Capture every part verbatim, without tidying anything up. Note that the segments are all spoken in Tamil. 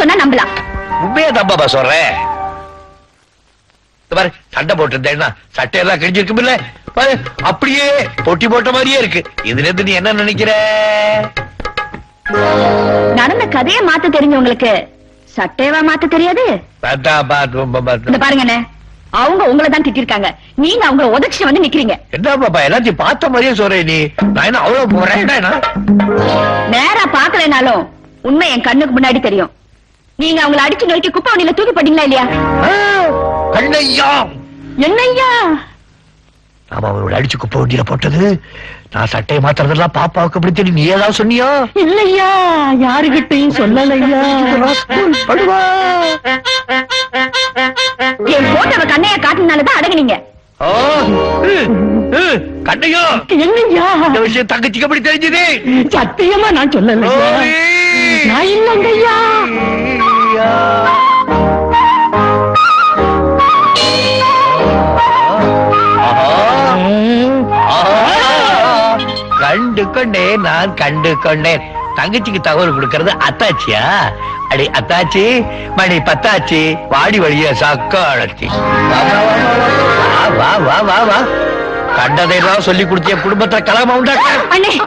சொன்னா நம்பலாம். உண்மையா தப்பாப்பா சொல்றேன். சண்டை போட்டிருந்தேன்னா சட்டையெல்லாம் கிழிஞ்சிருக்குமில்ல, அப்படியே பொட்டி போட்ட மாதிரியே இருக்கு. இதுல இருந்து நீ என்ன நினைக்கிற? நடந்த கதையை மாத்த தெரிஞ்சவங்களுக்கு சட்டையவா மாத்த தெரியாது? பாருங்க, அவங்க உங்களை தான் திட்டிருக்காங்க, நீங்க அவங்கள உதச்சு வந்து நிக்கிறீங்க. என்ன பாப்பா எல்லாத்தையும் பார்த்த மாதிரியே சொல்றே நீ? நான் அவ்வளவு போறேன்னா நேரா பாக்கலனாலும் உண்மை என் கண்ணுக்கு முன்னாடி தெரியும். நீங்க அவங்களை அடிச்சு நோக்கி குப்பை வண்டியில தூக்கி போட்டீங்களா இல்லையா? கண்ணையா என்னையா நாம அவங்களோட அடிச்சு குப்பை வண்டியில போட்டது நான் சட்டையை மாத்துறதெல்லாம் பாப்பாவுக்கு அப்படி தெரியும். நீ ஏதாவது சொன்னியா? இல்லையா, யாருகிட்டையும் சொல்லலையா. என் போட்டவ கண்ணையா காட்டினாலதான் அடங்கினீங்க. கண்ணையா என்னையா இந்த விஷயம் தங்கச்சிக்கு அப்படி தெரிஞ்சது? சத்தியமா நான் சொல்லல, நான் இல்லைங்கய்யா. கண்டு கொண்டேன், நான் கண்டு கொண்டேன். தங்கச்சிக்கு தகவல் கொடுக்கறது அத்தாச்சியா? அடி அத்தாச்சி, மணி பத்தாச்சி, வாடி வழிய சக்காளச்சி. கண்டதைதான் சொல்லி கொடுத்த குடும்பத்துல கலமா உண்டாக்க.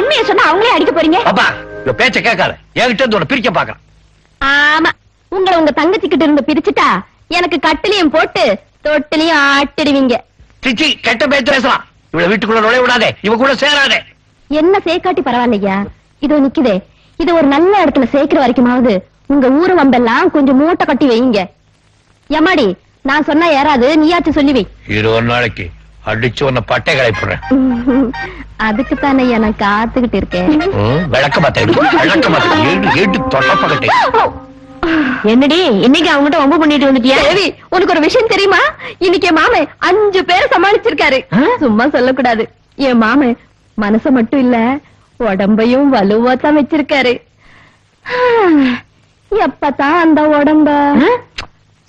உண்மையை சொன்னா அவங்களே அடிக்க போறீங்க. அப்பா பேச்ச கேட்காத, என்கிட்ட பிரிக்க பாக்குறேன். ஆமா, உங்களை உங்க தங்கச்சி கிட்ட இருந்து பிரிச்சுட்டா எனக்கு கட்டிலையும் போட்டு தொட்டிலையும் ஆட்டிடுவீங்க. சிச்சி, கெட்ட பேச்சு பேசலாம். இவளை வீட்டுக்குள்ள நுழைய விடாதே, இவ கூட சேராதே. என்ன சேக்காட்டி பரவாயில்லையா, இதோ நிக்குதே. இது ஒரு நல்ல இடத்துல சேர்க்கிற வரைக்குமாவது உங்க ஊரு வம்பெல்லாம் கொஞ்சம் மூட்டை கட்டி வைங்க. எம்மாடி, நான் சொன்னா யாராவது நீயாச்சும் சொல்லி வை. இருபது நாளைக்கு அடிச்சு உன்னை பட்டை களைப்புறேன். அதுக்குத்தானே நான் காத்துக்கிட்டு இருக்கேன். என்னடி இன்னைக்கு அவங்ககிட்ட ஒம்பு பண்ணிட்டு வந்துட்டியா? ரவி, உனக்கு ஒரு விஷயம் தெரியுமா? இன்னைக்கு என் மாமன் அஞ்சு பேரை சமாளிச்சிருக்காரு. சும்மா சொல்லக்கூடாது, என் மாமன் மனச மட்டும் இல்ல உடம்பையும் வலுவா தான் வச்சிருக்காரு. எப்பதான் அந்த உடம்ப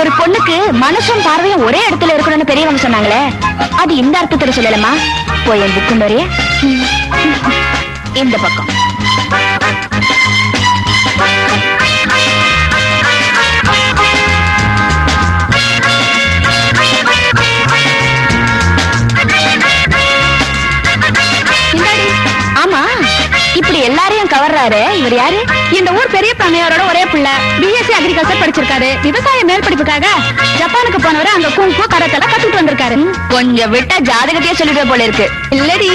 ஒரு பொண்ணுக்கு மனுஷன் பார்வையும் ஒரே இடத்துல இருக்கணும்னு பெரியவங்க சொன்னாங்களே, அது இந்த அர்த்தத்துல சொல்லலமா? போய் என் புக்கு நிறைய இந்த பக்கம். ஆமா, இப்படி எல்லாரையும் கவர்றாரு. இவர் யாரு? இந்த ஊர் பெரிய பாமையாரோட ஒரே பிள்ளை. பிஎஸ்சி அக்ரிகல்ச்சர் படிச்சிருக்காரு. விவசாய மேற்படிப்புக்காக ஜப்பானுக்கு போனவரை அங்க குங்கு கரத்தை கத்துட்டு வந்திருக்காரு. கொஞ்சம் விட்டா ஜாதகத்தையே சொல்லிட்டு போல இருக்கு. இல்லடி,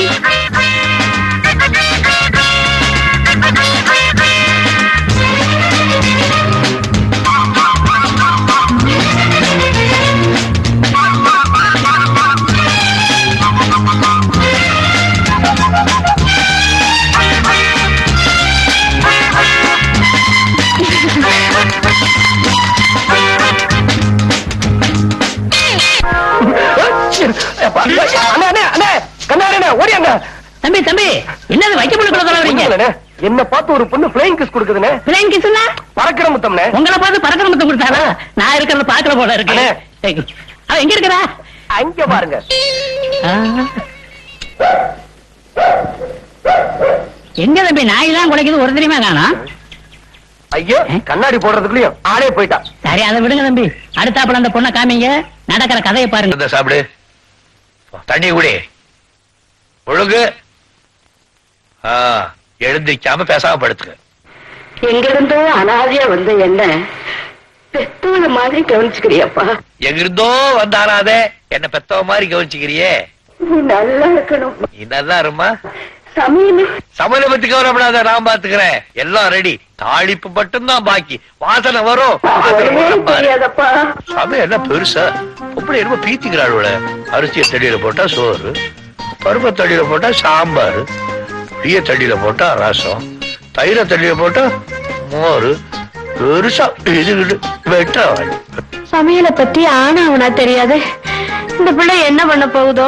என்ன பார்த்து ஒரு பொண்ணு பிளைங் கிஸ் கொடுக்குதுனே? பிளைங் கிஸ்னா பறக்குற முத்தம்னே. உங்களை பார்த்து பறக்குற முத்தம் கொடுத்தானா? நான் இருக்கறத பார்க்கற போல இருக்கே. அவ எங்க இருக்கறா? அங்க பாருங்க. எங்க தம்பி நாய் தான் குலைக்குது, ஒரு தெரியுமா காணோம். ஐயோ, கண்ணாடி போடுறதுக்குள்ள ஆளே போயிட்டா. சரி, அத விடுங்க தம்பி. அடுத்தாப்புல அந்த பொண்ண காமிங்க, நடக்கிற கதையை பாருங்க. இத சாப்பிடு, தண்ணி குடி, ஒழுங்கு எழுந்திக்காம பேசாம படுத்துக்க. எங்கிருந்தோ அனாதையா வந்த என்ன பெத்தவ மாதிரி கவனிச்சுக்கிறியப்பா? எங்கிருந்தோ வந்த அனாதை என்ன பெத்தவ மாதிரி கவனிச்சுக்கிறியே? நல்லா இருக்கணும், நல்லா இருமா. சமயத்துக்கு வரப்படாத, நான் பாத்துக்கிறேன். எல்லாம் ரெடி, தாளிப்பு மட்டும்தான் பாக்கி. வாசனை வரும். சமயம் என்ன பெருசா அப்படி என்ன பீத்திக்கிறாள்? அரிசியை தடியில போட்டா சோறு, பருப்பை தடியில போட்டா சாம்பார், புளிய தடியில போட்டா ரசம், தயிர தடியில போட்டா மோரு. பெருசா வெட்ட சமையல பத்தி ஆனா அவனா தெரியாது. இந்த பிள்ளை என்ன பண்ண போகுதோ?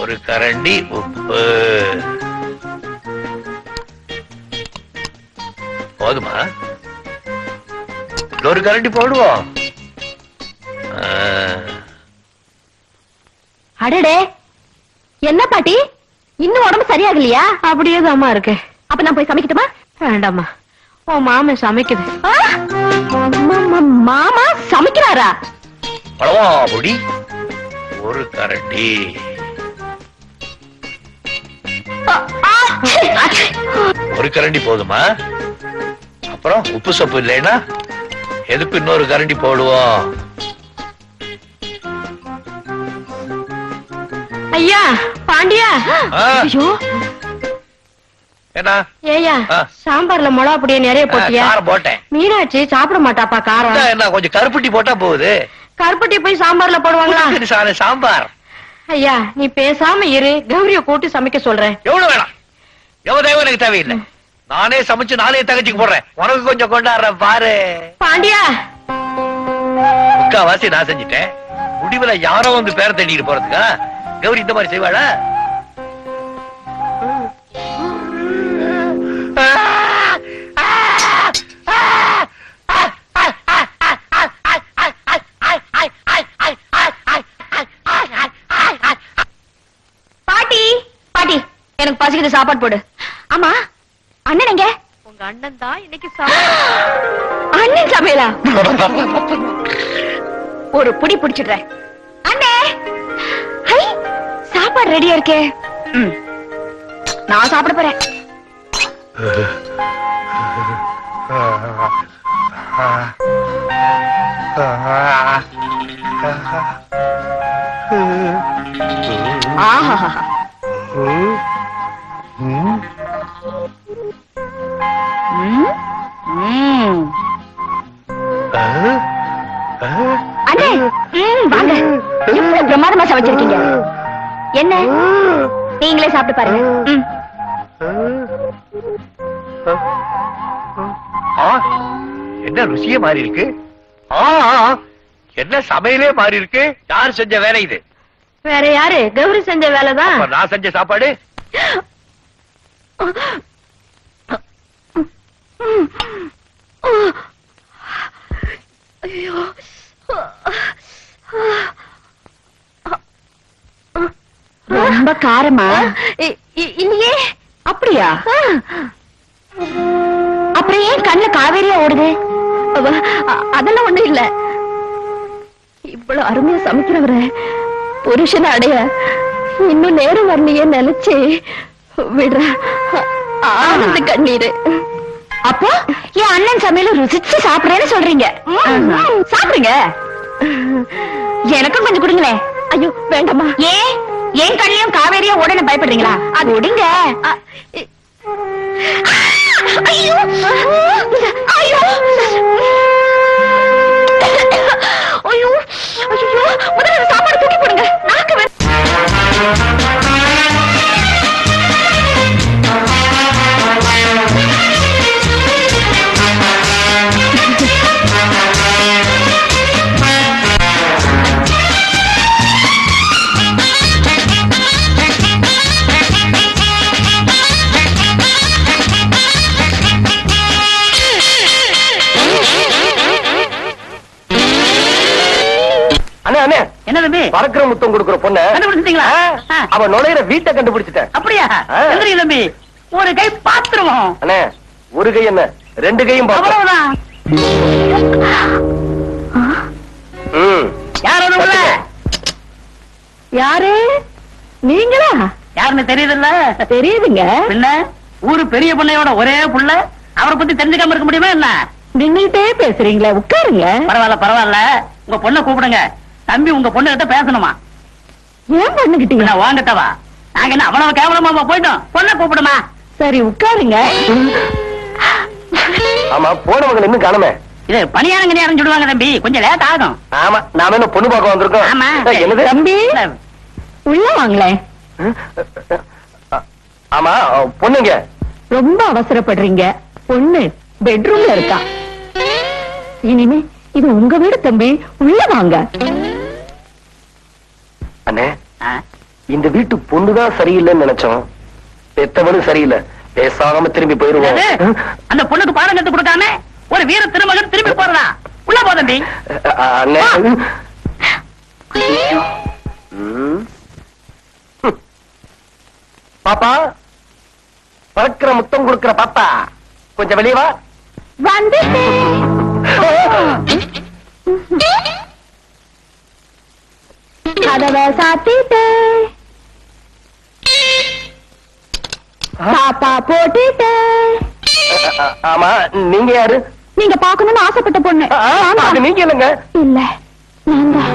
ஒரு கரண்டி உப்பு போதுமா? ஒரு கரண்டி போடுவோம். அடடே, என்ன பாட்டி இன்னும் உடம்பு சரியாகலையா? அப்படியே தாமா இருக்கு. அப்ப நான் போய் சமைக்கட்டுமா? வேண்டாமா, உன் மாமா சமைக்குது. மாமா சமைக்கிறாரா? பழவாபுடி ஒரு கரண்டி. ஒரு கரண்டி போதுமா? அப்புறம் உப்பு சப்பு இல்லைன்னா எதுக்கு இன்னொரு கரண்டி போடுவோம்? ஐயா பாண்டியா, சாம்பார்ல மிளகா பொடியை நிறைய போட்டியா? போட்டேன். மீனாட்சி சாப்பிட மாட்டாப்பா காரம். கொஞ்சம் கருப்பட்டி போட்டா போகுது. கருப்பட்டி போய் சாம்பார்ல போடுவாங்களா? சாம்பார். ஐயா நீ பேசாம இரு, கௌரிய கூட்டி சமைக்க சொல்றேன். எவ்வளவு வேணாம், எவ்வளவு தேவை எனக்கு தேவையில்லை. நானே சமைச்சு நானே தகச்சிக்கு போடுறேன். உனக்கு கொஞ்சம் கொண்டாடுற பாரு. பாண்டியா முக்காவாசி நான் செஞ்சுட்டேன். முடிவுல யாரோ வந்து பேர தேடிட்டு போறதுக்கா கௌரி இந்த மாதிரி செய்வாளா? பாட்டி பாட்டி எனக்கு பசிக்குது, சாப்பாடு போடு. ஆமா அண்ணன் எங்க? உங்க அண்ணன் தான் இன்னைக்கு அண்ணன் சமையலா? ஒரு புடி பிடிச்சிடுறேன். அண்ணே சாப்பாடு ரெடியா இருக்கே. நான் சாப்பிட போறேன். பிரமாதமா சமைச்சிருக்கீங்க. என்ன நீங்களே சாப்பிட்டு பாருங்க. என்ன ருசியே மாறி இருக்கு, என்ன சமையலே மாறி இருக்கு. யார் செஞ்ச வேலை இது? வேற யாரு, கௌரி செஞ்ச வேலைதான். நான் செஞ்ச சாப்பாடு ரொம்ப காரமா இல்லையே? அப்படியா? அப்புறம் ஏன் கண்ணுல காவேரியா ஓடுது? அதெல்லாம் ஒண்ணும் இல்ல. இவ்வளவு அருமையா சமைக்கிறவர புருஷனை அடைய இன்னும் நேரம் வரலையே நினைச்சு விடுற ஆனந்த கண்ணீர். அப்போ என் அண்ணன் சமையல ருசிச்சு சாப்பிடுறேன்னு சொல்றீங்க? சாப்பிடுங்க, எனக்கும் கொஞ்சம் கொடுங்களேன். ஐயோ வேண்டாமா. ஏன் ஏன் கண்ணிலும் காவேரியா ஓடன்னு பயப்படுறீங்களா? அது ஒடுங்க. ஐயோ ஐயோ ஐயோ ஐயோ, முதல்ல சாப்பாடு தூக்கி போடுங்க. நாக்கு பறக்கிற முத்தம் கொடுக்கிற பொண்ணு அவன் நுழையிற வீட்டை கண்டுபிடிச்சிட்டேன். அப்படியா? தம்பி ஒரு கை பாத்துருவோம். அண்ணே ஒரு கை என்ன, ரெண்டு கையும் யாரு? நீங்களா? யாருன்னு தெரியுதுல்ல? தெரியுதுங்க. என்ன ஊரு பெரிய பிள்ளையோட ஒரே புள்ள, அவரை பத்தி தெரிஞ்சுக்காம இருக்க முடியுமா? என்ன நின்னுட்டே பேசுறீங்களா? உட்காருங்க. பரவாயில்ல பரவாயில்ல, உங்க பொண்ணை கூப்பிடுங்க. தம்பி உங்க பொண்ணு கிட்ட பேசணுமா? ஏன் பண்ணிக்கிட்டீங்க? வாங்கட்டவா, நாங்க என்ன அவ்வளவு கேவலமா போயிட்டோம்? பொண்ணை கூப்பிடுமா? சரி உட்காருங்க. ஆமா போனவங்க இன்னும் காணுமே. இது பணியாரங்க நேரம் சொல்லுவாங்க தம்பி, கொஞ்சம் லேட் ஆகும். ஆமா நாம என்ன பொண்ணு பார்க்க வந்திருக்கோம். ஆமா என்னது தம்பி உள்ள வாங்களே. ஆமா பொண்ணுங்க ரொம்ப அவசரப்படுறீங்க. பொண்ணு பெட்ரூம்ல இருக்கா. இனிமே இது உங்க வீடு தம்பி, உள்ள வாங்க. அண்ணே, இந்த வீட்டு பொண்ணுதான் சரியில்லைன்னு நினைச்சோம். பெத்தவனும் சரியில்லை, பேசாம திரும்பி போயிருவோம். அந்த பொண்ணுக்கு பாடம் கத்து கொடுக்காம ஒரு வீர திருமகன் திரும்பி போறதா? உள்ள போ தம்பி. அண்ணே, பாப்பா, பறக்கிற முத்தம் கொடுக்கிற பாப்பா, கொஞ்சம் வெளியே வா. கதவை சாத்திட்டேன், பாப்பா போட்டுட்டேன். ஆமா, நீங்க யாரு? நீங்க பாக்கணும்னு ஆசைப்பட்ட பொண்ணு. நீங்க இல்லங்க? இல்ல, நான் தான்.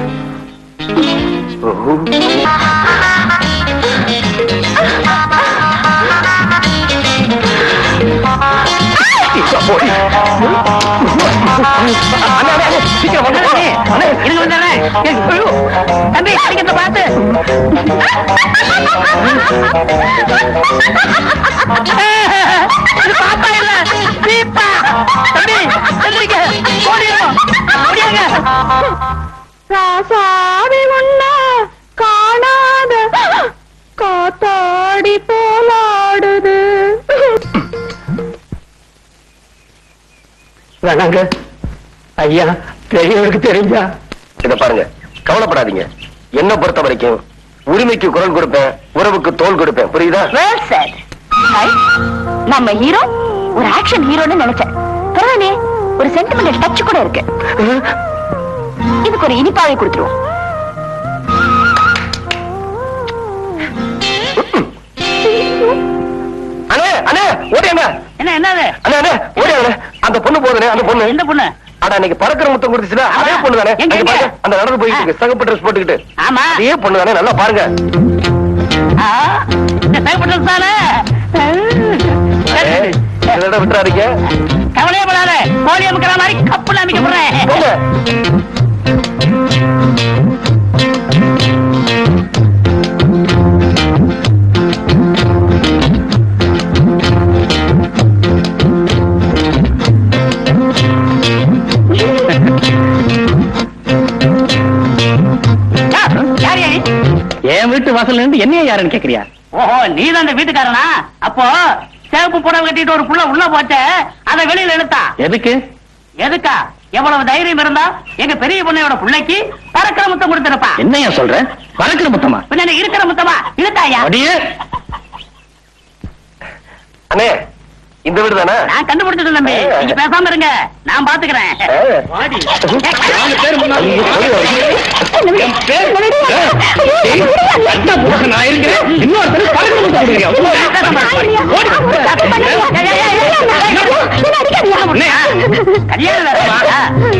ராசாவி உண்ண காணாத காத்தாடி போலாடுது. வேணாங்க ஐயா, பெரியவருக்கு தெரிஞ்சா இத பாருங்க. கவலைப்படாதீங்க, என்ன பொறுத்த வரைக்கும் உரிமைக்கு குரல் கொடுப்பேன், உறவுக்கு தோல் கொடுப்பேன். புரியுதா? நம்ம ஹீரோ ஒரு ஆக்ஷன் ஹீரோன்னு நினைச்சேன். பரவாயில்ல, ஒரு சென்டிமெண்டல் டச் கூட இருக்கு. இதுக்கு ஒரு இனிப்பாவை கொடுத்துருவோம். அண்ணே அண்ணே ஓடியாங்க. என்ன என்னது? அண்ணே அண்ணே ஓடியாங்க. அந்த பொண்ணு போறனே, அந்த பொண்ணு. என்ன பொண்ணு? அட, நீங்க பறக்கிற முத்தம் கொடுத்துச்சுல அதே பொண்ணு தானே. அந்த நடந்து போயிட்டு இருக்கு, சகப்பு ட்ரெஸ் போட்டுக்கிட்டு. ஆமா, அதே பொண்ணு தானே. நல்லா பாருங்க. ஆ, இந்த சகப்பு ட்ரெஸ் தானே. என்னடா விட்டுறாதீங்க. கவலையே படாத, கோழி அமுக்கிற மாதிரி கப்புல அமுக்க போறேன். என் வீட்டு வாசல்ல இருந்து என்ன யாருன்னு கேக்குறியா? ஓஹோ, நீதான் அந்த வீட்டுக்காரனா? அப்போ சேப்பு புடவை கட்டிட்டு ஒரு புள்ள உள்ள போட்டு அதை வெளியில எடுத்தா எதுக்கு? எதுக்கா? எவ்வளவு தைரியம் இருந்தா எங்க பெரிய பொண்ணையோட பிள்ளைக்கு பறக்கிற முத்தம் கொடுத்திருப்பா. என்னையா சொல்ற? பறக்கிற முத்தமா? பின்ன இருக்கிற முத்தமா? இழுத்தாயா? அண்ணே, இந்த வீடு தானே. நான் கண்டுபிடிச்சிட்டேன் தம்பி, நீங்க பேசாம இருங்க, நான் பாத்துக்கிறேன்.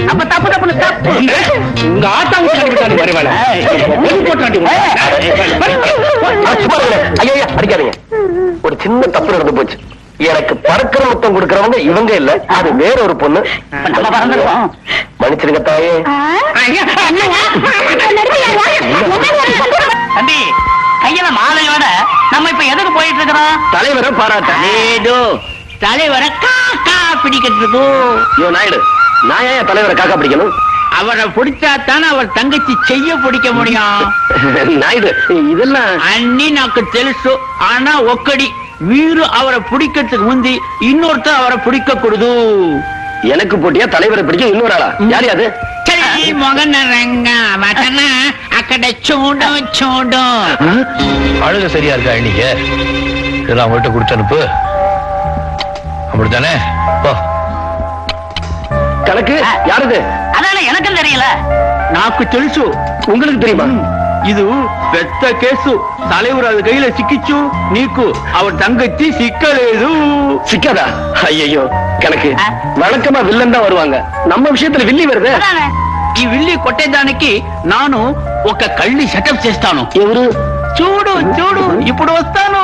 அப்ப தப்பு தப்புன்னு தப்பு. உங்க ஆட்டாங்க அடிக்காதீங்க. ஒரு சின்ன தப்பு நடந்து போச்சு. எனக்கு பறக்கிற முத்தம் கொடுக்கறவங்க இவங்க இல்ல, அது வேற ஒரு பொண்ணு. மன்னிச்சிருங்க தாயே. தம்பி, கையில மாலையோட நம்ம இப்ப எதுக்கு போயிட்டு இருக்கிறோம்? தலைவரை பாராட்ட. ஏதோ தலைவரை காக்கா பிடிக்கிறது. யோ நாயுடு, நான் ஏன் தலைவரை காக்கா பிடிக்கணும்? அவரை பிடிச்சாத்தானே அவர் தங்கச்சி செய்ய பிடிக்க முடியும். நாயுடு, இதெல்லாம் அண்ணி நாக்கு தெலுசு. ஆனா ஒக்கடி வீரு அவரை பிடிக்கிறதுக்கு முந்தி இன்னொருத்தர் அவரை பிடிக்க கூடுது. எனக்கு போட்டியா தலைவரை பிடிக்க இன்னொரு ஆளா? யாரையாது அழுக சரியா இருக்கா? இன்னைக்கு இதெல்லாம் அவங்கள்ட்ட குடிச்சு அனுப்பு, அப்படித்தானே? கணக்கு யாருது? அதான எனக்கு தெரியல. நாக்கு தெலுசு, உங்களுக்கு தெரியுமா? இது பெத்த கேசு. தலைவர் அது கையில சிக்கிச்சு நீக்கு அவர் தங்கச்சி சிக்கலேது. சிக்காதா? ஐயோ கணக்கு, வழக்கமா வில்லன் தான் வருவாங்க, நம்ம விஷயத்துல வில்லி வருது. வில்லி கொட்டைதானிக்கு நானு ఒక కళ్ళి సెటప్ చేస్తాను. ఎవరు? చూడు చూడు ఇప్పుడు వస్తాను.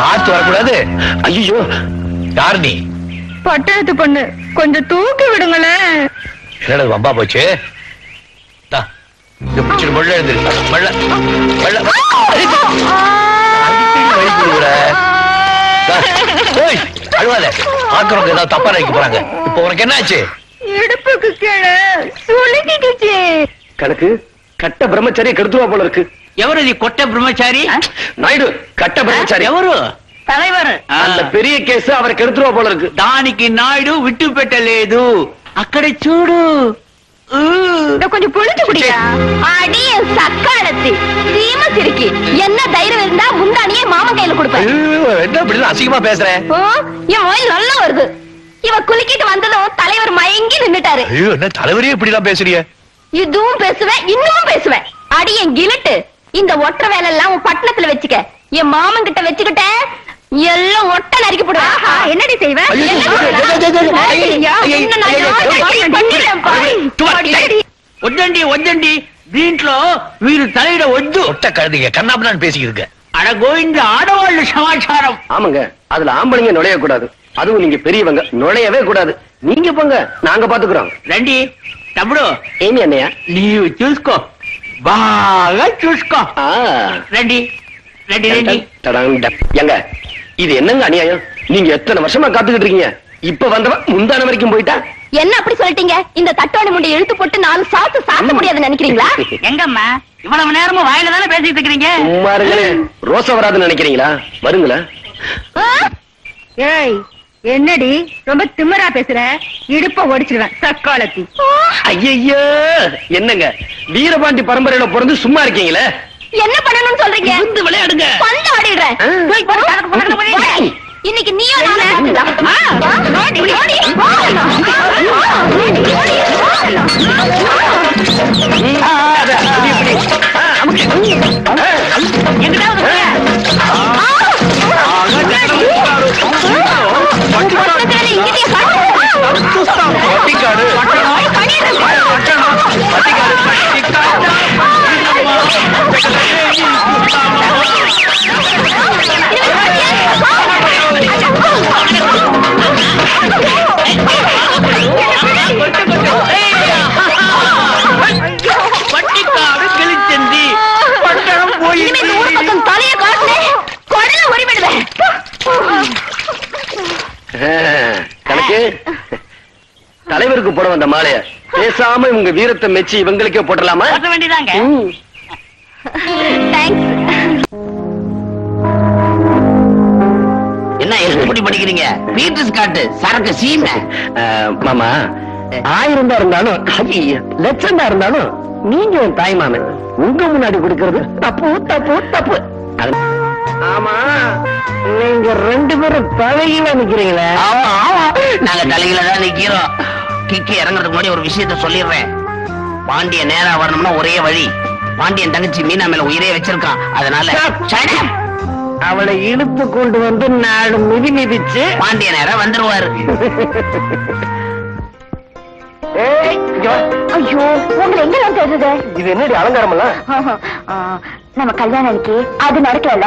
பார்த்து வரக்கூடாது. ஐயோ, யார் நீ? பட்டத்து பொண்ணு, கொஞ்சம் தூக்கி விடுங்களேன். என்னடா வம்பா போச்சு? தா இந்த பிச்சை மொள்ள எழுந்திருச்சு. மொள்ள மொள்ள அழுவாத, ஆக்குறவங்க ஏதாவது தப்பா நினைக்க போறாங்க. இப்ப உனக்கு என்ன ஆச்சு? இடுப்புக்கு கீழே சுளுக்கிடுச்சு. கணக்கு கட்ட பிரம்மச்சாரி கெடுத்துவா போல இருக்கு. எவரு நீ? கொட்ட பிரம்மச்சாரி நாயுடு. கட்ட பிரம்மச்சாரி எவரு? தலைவர். அந்த பெரிய கேஸ் அவர் கெடுத்துவா போல இருக்கு. தானிக்கு நாயுடு விட்டு பெட்டலேது அக்கடை சூடு. கொஞ்சம் பொழுது குடியா அடிய சக்காலத்தி சீமா சிரிக்கி. என்ன தைரியம் இருந்தா முந்தானியே மாமா கையில கொடுப்பேன். என்ன இப்படி அசிங்கமா பேசுறேன்? என் மொயில் நல்லா வருது. இவ குலுக்கிட்டு வந்ததும் தலைவர் மயங்கி நின்னுட்டாரு. என்ன தலைவரே இப்படி எல்லாம் பேசுறிய? இதுவும் பேசுவேன் இன்னும் பேசுவேன். அடிய கிழட்டு. இந்த ஒற்ற வேலை எல்லாம் உன் பட்டணத்துல வச்சுக்க. என் மாமன் கிட்ட வச்சுக்கிட்ட எல்லாம் ஒட்ட நறுக்கி போடுவேன். என்னடி செய்வேன்? ஒஜண்டி ஒஜண்டி வீட்டுல வீடு தலையிட ஒஜ்ஜு ஒட்ட கழுதிங்க கண்ணாப்பதான் பேசிக்கிருங்க. அட கோவிந்த, ஆடவாள் சமாச்சாரம். ஆமாங்க, அதுல ஆம்பளைங்க நுழைய கூடாது. அதுவும் நீங்க பெரியவங்க நுழையவே கூடாது. நீங்க போங்க, நாங்க பாத்துக்கிறோம். ரெண்டி தம்புடு ஏமி அண்ணையா, நீ சூஸ்கோ பாகா சூஸ்கோ. ரெண்டி ரெண்டி ரெண்டி எங்க இது என்னங்க அநியாயம்? நீங்க எத்தனை வருஷமா காத்துக்கிட்டு இருக்கீங்க? இப்ப வந்தவன் முந்தான வரைக்கும் போயிட்டா என்ன அப்படி சொல்லிட்டீங்க? இந்த தட்டோணி முண்டை இழுத்து போட்டு நாலு சாத்து சாத்த முடியாதுன்னு நினைக்கிறீங்களா? எங்கம்மா இவ்வளவு நேரமும் வாயில தானே பேசிட்டு இருக்கீங்க. ரோச வராதுன்னு நினைக்கிறீங்களா? வருங்களா. ஏய் என்னடி ரொம்ப திமிரா பேசுற? இடுப்ப ஒடிச்சிருவேன் சக்காலத்தி. ஐயோ என்னங்க வீரபாண்டி பரம்பரையில பிறந்து சும்மா இருக்கீங்களே? என்ன பண்ணணும்னு சொல்றீங்க? வந்து விளையாடுங்க. பந்து ஆடிடுறேன். போய் போய் இன்னைக்கு நீயோ நானே. ஓடி ஓடி தலைவருக்கு போட வந்த மாலைய பேசாம உங்க வீரத்தை மெச்சி இவங்களுக்கே போட்டலாமா? என்ன எப்படி படிக்கிறீங்க? பீட்டர்ஸ் காட்டு சரக்கு சீமை. மாமா ஆயிரம் தான் இருந்தாலும் லட்சம் தான் இருந்தாலும் நீங்க என் தாய் மாமன். உங்க முன்னாடி கொடுக்கறது தப்பு தப்பு தப்பு. ஆமா நீங்க ரெண்டு பேரும் தலையில நிக்கிறீங்களே? நாங்க தலையில தான் நிக்கிறோம். கிக்கி இறங்குறதுக்கு முன்னாடி ஒரு விஷயத்த சொல்லிடுறேன். பாண்டியன் நேரா வரணும்னா ஒரே வழி, பாண்டியன் தங்கச்சி மீனா மேல உயிரே வச்சிருக்கான். அதனால அவளை இழுத்து கொண்டு வந்து நாலு மிதி மிதிச்சு பாண்டிய நேரா வந்துருவாரு. ஐயோ உங்களை எங்கெல்லாம் தெரியுது? இது என்னடி அலங்காரம்ல? நம்ம கல்யாணிக்கு அது நடக்கல,